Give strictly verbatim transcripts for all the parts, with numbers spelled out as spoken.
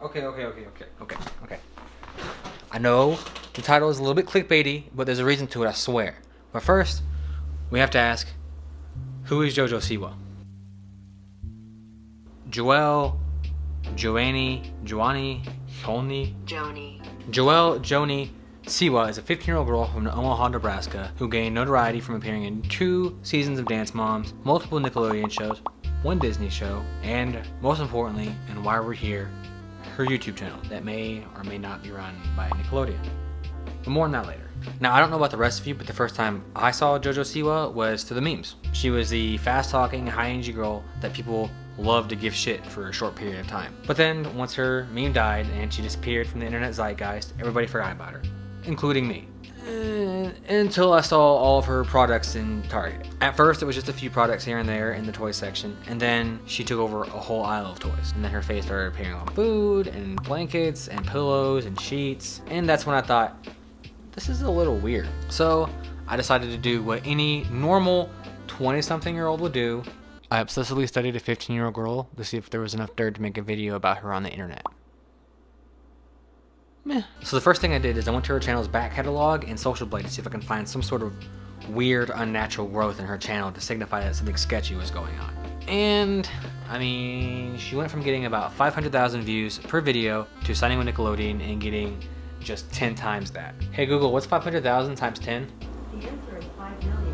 Okay, okay, okay, okay, okay, okay. I know the title is a little bit clickbaity, but there's a reason to it, I swear. But first, we have to ask, who is Jojo Siwa? Joelle, Joanie, Joanie, Joanie, Joanie. Joelle Joanie Siwa is a fifteen-year-old girl from Omaha, Nebraska, who gained notoriety from appearing in two seasons of Dance Moms, multiple Nickelodeon shows, one Disney show, and most importantly, and why we're here, her YouTube channel that may or may not be run by Nickelodeon. But more on that later. Now, I don't know about the rest of you, but the first time I saw Jojo Siwa was through the memes. She was the fast-talking, high-energy girl that people loved to give shit for a short period of time. But then, once her meme died and she disappeared from the internet zeitgeist, everybody forgot about her, including me. Uh, until I saw all of her products in Target. At first, it was just a few products here and there in the toy section, and then she took over a whole aisle of toys. And then her face started appearing on food, and blankets, and pillows, and sheets. And that's when I thought, this is a little weird. So I decided to do what any normal twenty-something-year-old would do. I obsessively studied a fifteen-year-old girl to see if there was enough dirt to make a video about her on the internet. Meh. So the first thing I did is I went to her channel's back catalog and Social Blade to see if I can find some sort of weird, unnatural growth in her channel to signify that something sketchy was going on. And I mean, she went from getting about five hundred thousand views per video to signing with Nickelodeon and getting just ten times that. Hey Google, what's five hundred thousand times ten? The answer is five million.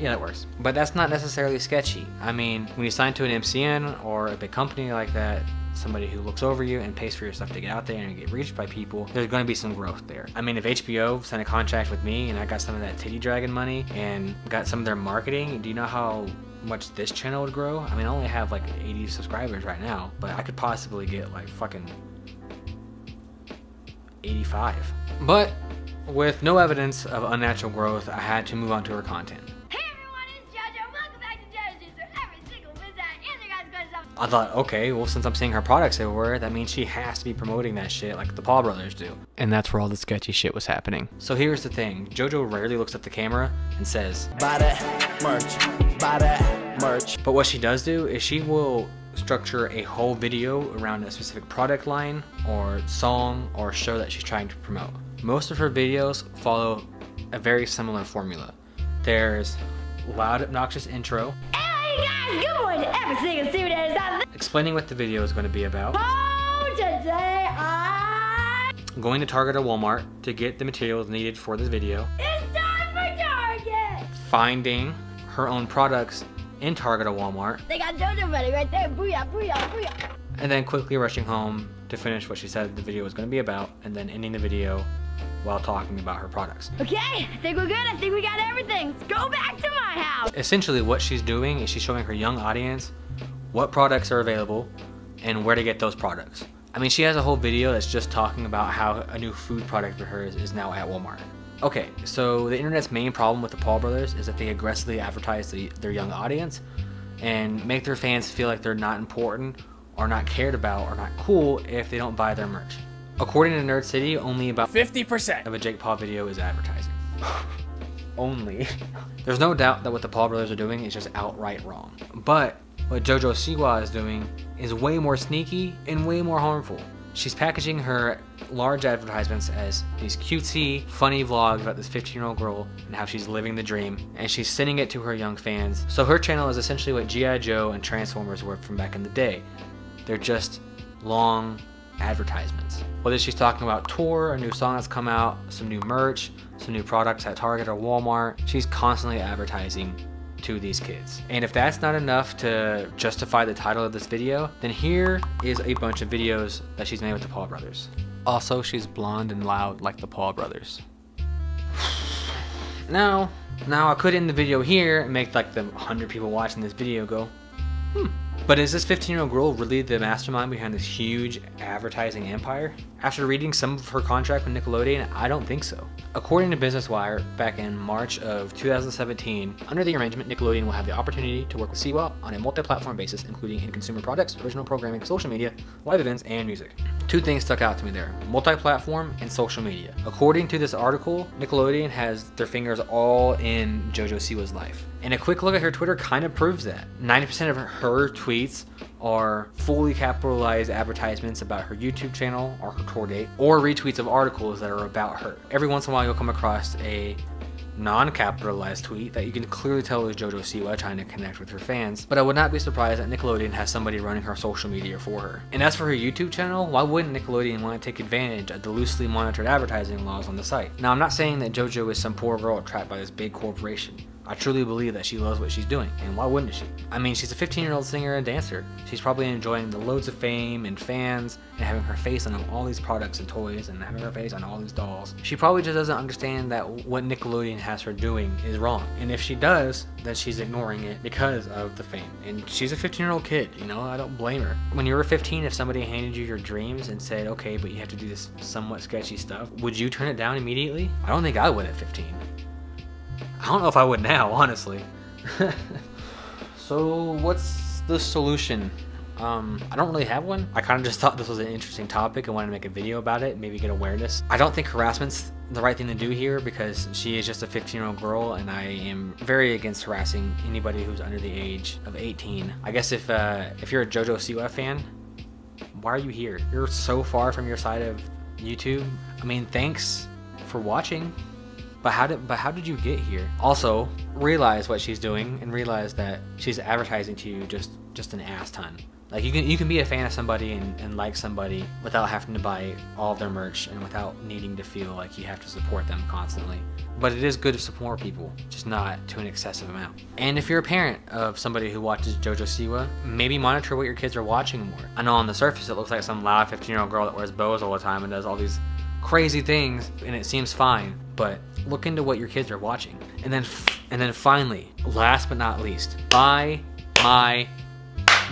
Yeah, that works. But that's not necessarily sketchy. I mean, when you sign to an M C N or a big company like that, somebody who looks over you and pays for your stuff to get out there and get reached by people, there's gonna be some growth there. I mean, if H B O signed a contract with me and I got some of that Titty Dragon money and got some of their marketing, do you know how much this channel would grow? I mean, I only have like eighty subscribers right now, but I could possibly get like fucking eighty-five. But with no evidence of unnatural growth, I had to move on to her content. Hey everyone, it's JoJo. Welcome back to JoJo's for every single visit and guys questions. I thought, okay, well, since I'm seeing her products everywhere, that means she has to be promoting that shit like the Paul brothers do. And that's where all the sketchy shit was happening. So here's the thing, JoJo rarely looks at the camera and says, buy that merch, buy that merch. But what she does do is she will structure a whole video around a specific product line or song or show that she's trying to promote. Most of her videos follow a very similar formula. There's loud, obnoxious intro. Hey guys, good morning to every single student. Explaining what the video is going to be about. Oh, today I... Going to Target or Walmart to get the materials needed for this video. It's time for Target! Finding her own products in Target or Walmart. They got JoJo money right there, booyah, booyah, booyah. And then quickly rushing home to finish what she said the video was gonna be about, and then ending the video while talking about her products. Okay, I think we're good, I think we got everything. Let's go back to my house. Essentially what she's doing is she's showing her young audience what products are available and where to get those products. I mean, she has a whole video that's just talking about how a new food product for hers is now at Walmart. Okay, so the internet's main problem with the Paul brothers is that they aggressively advertise to their young audience and make their fans feel like they're not important or not cared about or not cool if they don't buy their merch. According to Nerd City, only about fifty percent of a Jake Paul video is advertising. Only. There's no doubt that what the Paul brothers are doing is just outright wrong. But what JoJo Siwa is doing is way more sneaky and way more harmful. She's packaging her large advertisements as these cutesy, funny vlogs about this fifteen-year-old girl and how she's living the dream, and she's sending it to her young fans. So her channel is essentially what G I Joe and Transformers were from back in the day. They're just long advertisements. Whether she's talking about tour, a new song that's come out, some new merch, some new products at Target or Walmart, she's constantly advertising to these kids. And if that's not enough to justify the title of this video, then here is a bunch of videos that she's made with the Paul brothers. Also, she's blonde and loud like the Paul brothers. Now, now I could end the video here and make like the one hundred people watching this video go, hmm. But is this fifteen-year-old girl really the mastermind behind this huge advertising empire? After reading some of her contract with Nickelodeon, I don't think so. According to Business Wire, back in March of two thousand seventeen, under the arrangement, Nickelodeon will have the opportunity to work with Siwa on a multi-platform basis, including in consumer products, original programming, social media, live events, and music. Two things stuck out to me there, multi-platform and social media. According to this article, Nickelodeon has their fingers all in JoJo Siwa's life. And a quick look at her Twitter kind of proves that. ninety percent of her tweets are fully capitalized advertisements about her YouTube channel or her tour date, or retweets of articles that are about her. Every once in a while you'll come across a non-capitalized tweet that you can clearly tell is JoJo Siwa trying to connect with her fans, but I would not be surprised that Nickelodeon has somebody running her social media for her. And as for her YouTube channel, why wouldn't Nickelodeon want to take advantage of the loosely monitored advertising laws on the site? Now, I'm not saying that JoJo is some poor girl trapped by this big corporation. I truly believe that she loves what she's doing, and why wouldn't she? I mean, she's a fifteen year old singer and dancer. She's probably enjoying the loads of fame and fans and having her face on all these products and toys and having her face on all these dolls. She probably just doesn't understand that what Nickelodeon has her doing is wrong. And if she does, then she's ignoring it because of the fame. And she's a fifteen year old kid, you know, I don't blame her. When you were fifteen, if somebody handed you your dreams and said, okay, but you have to do this somewhat sketchy stuff, would you turn it down immediately? I don't think I would at fifteen. I don't know if I would now, honestly. So what's the solution? Um, I don't really have one. I kind of just thought this was an interesting topic and wanted to make a video about it, maybe get awareness. I don't think harassment's the right thing to do here because she is just a fifteen year old girl, and I am very against harassing anybody who's under the age of eighteen. I guess if, uh, if you're a JoJo Siwa fan, why are you here? You're so far from your side of YouTube. I mean, thanks for watching. But how did but how did you get here? Also, realize what she's doing and realize that she's advertising to you just just an ass ton. Like, you can you can be a fan of somebody and, and like somebody without having to buy all of their merch and without needing to feel like you have to support them constantly. But it is good to support people, just not to an excessive amount. And if you're a parent of somebody who watches JoJo Siwa, maybe monitor what your kids are watching more. I know on the surface it looks like some loud fifteen year old girl that wears bows all the time and does all these crazy things, and it seems fine, but look into what your kids are watching. And then and then finally, last but not least, buy my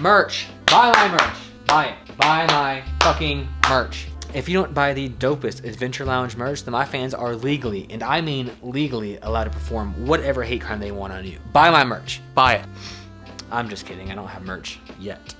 merch. Buy my merch. Buy it. Buy my fucking merch. If you don't buy the dopest Adventure Lounge merch, then my fans are legally, and I mean legally, allowed to perform whatever hate crime they want on you. Buy my merch. Buy it. I'm just kidding. I don't have merch yet.